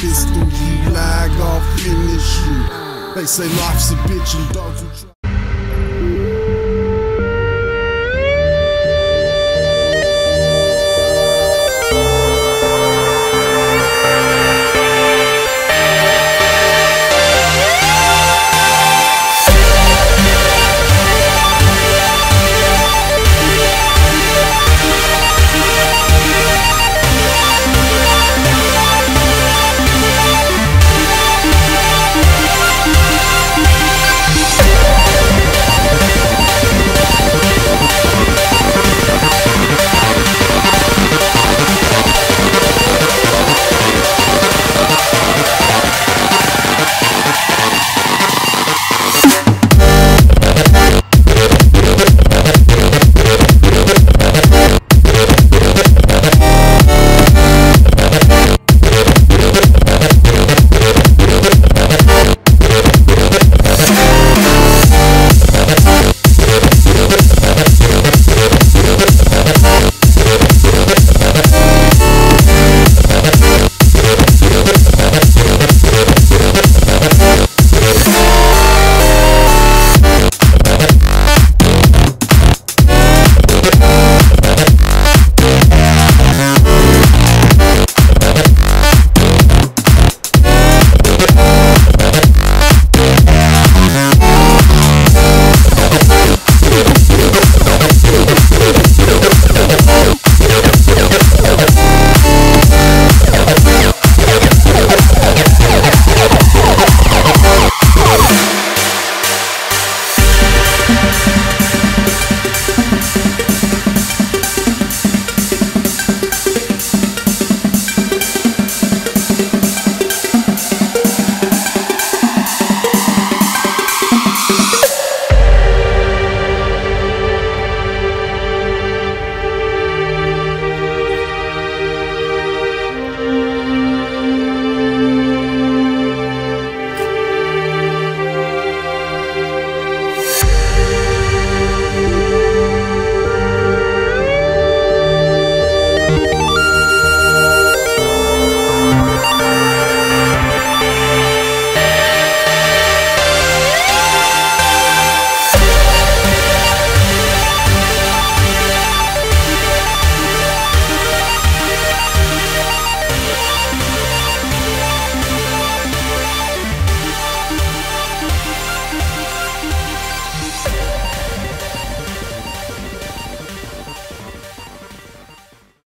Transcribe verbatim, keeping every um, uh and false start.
pistol, you lag, I'll finish you. They say life's a bitch and dogs will try.